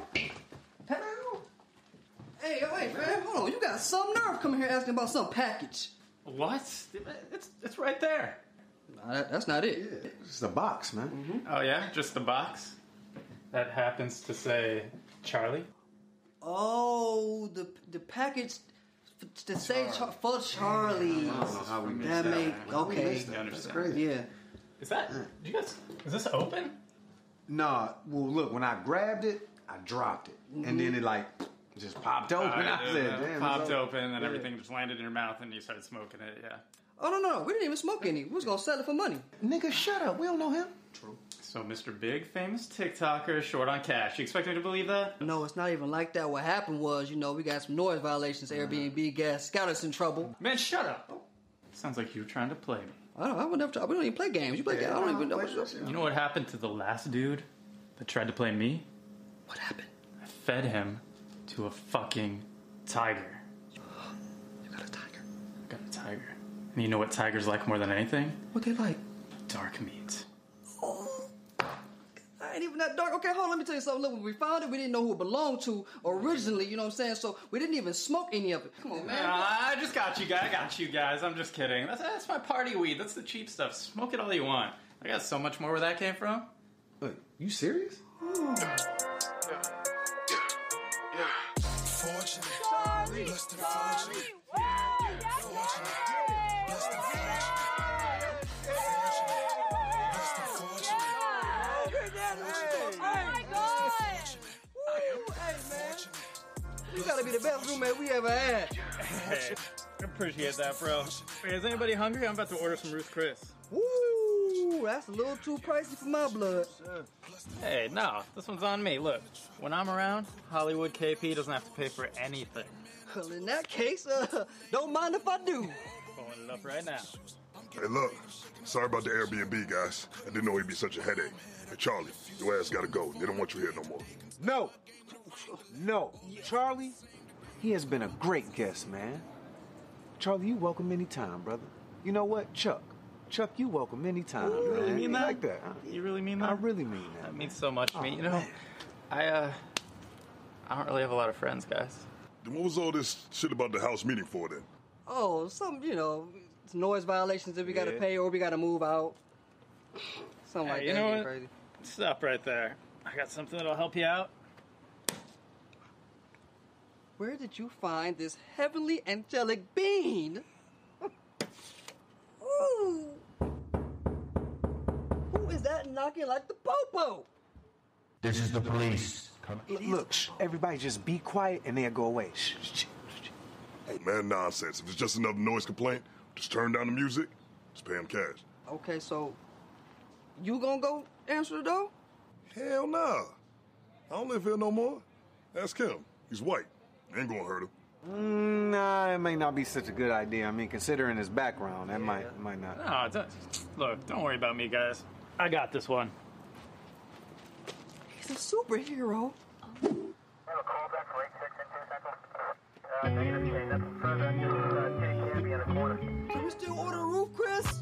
Hey, man, hold on. You got some nerve coming here asking about some package. What? It's right there. Nah, that's not it. Yeah, it's the box, man. Oh, yeah? Just the box? That happens to say Charlie? Oh, the package... To say for Charlie. I don't know how we missed that. Okay. That's crazy. Yeah. Is this open? Nah. Well, look, when I grabbed it, I dropped it. And then it just popped open. I said, damn. Popped open and everything just landed in your mouth and you started smoking it, yeah. Oh, no. We didn't even smoke any. We was going to sell it for money. Nigga, shut up. We don't know him. True. So Mr. Big, famous TikToker, short on cash. You expect me to believe that? No, it's not even like that. What happened was, you know, we got some noise violations. Airbnb guests got us in trouble. Man, shut up. Sounds like you were trying to play me. I would never. We don't even play games. You play games. I don't even know. You know what happened to the last dude that tried to play me? What happened? I fed him to a fucking tiger. You got a tiger? I got a tiger. And you know what tigers like more than anything? What they like? Dark meat. Oh, I ain't even that dark. Okay, hold on, let me tell you something. Look, when we found it, we didn't know who it belonged to originally, you know what I'm saying? So we didn't even smoke any of it. Come on, man. I just got you guys. I'm just kidding. That's my party weed. That's the cheap stuff. Smoke it all you want. I got so much more where that came from. Wait, you serious? Oh. Yeah. Fortunate. Sorry. Sorry. You gotta be the best roommate we ever had. Hey, I appreciate that, bro. Wait, is anybody hungry? I'm about to order some Ruth Chris. Woo, that's a little too pricey for my blood. Hey, no, this one's on me. Look, when I'm around, Hollywood KP doesn't have to pay for anything. Well, in that case, don't mind if I do. Pulling it up right now. Hey, look, sorry about the Airbnb, guys. I didn't know it'd be such a headache. Hey, Charlie, your ass gotta go. They don't want you here no more. No. No. Charlie, he has been a great guest, man. Charlie, you welcome anytime, brother. You know what? Chuck, you welcome anytime, man. You really mean that? Like that, huh? You really mean that? I really mean that. That means so much to me. You know, man. I don't really have a lot of friends, guys. Then what was all this shit about the house meeting for, then? Oh, some, you know, noise violations that we gotta pay or we gotta move out. Something like that. You know what? Crazy. Stop right there. I got something that'll help you out. Where did you find this heavenly angelic bean? Ooh. Who is that knocking like the popo? This is the police. Look, everybody just be quiet and they'll go away. Hey, man, nonsense. If it's just another noise complaint, just turn down the music, just pay them cash. Okay, so you gonna go answer the door? Hell nah. I don't live here no more. Ask him. He's white. Ain't gonna hurt him. Nah, it may not be such a good idea. I mean, considering his background, that might not. No, look, don't worry about me, guys. I got this one. He's a superhero. Can we still order a roof, Chris?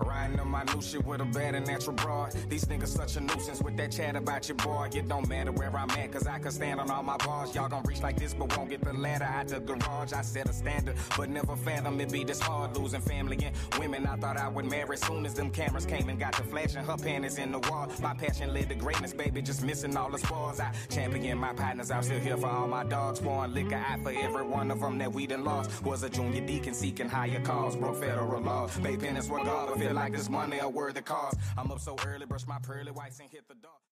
Riding on my new shit with a bad and natural broad. These niggas such a nuisance with that chat about your boy. It don't matter where I'm at, cause I can stand on all my bars. Y'all gon' reach like this, but won't get the ladder out the garage. I set a standard, but never fathom it be this hard. Losing family and women I thought I would marry. Soon as them cameras came and got to flashing, her pen is in the wall. My passion led to greatness, baby, just missing all the spoils. I champion my partners, I'm still here for all my dogs. Pouring liquor out for every one of them that we done lost. Was a junior deacon seeking higher cause, broke federal law. Baby, penance what God of it. Like this money a worthy cause. I'm up so early, brush my pearly whites and hit the dog.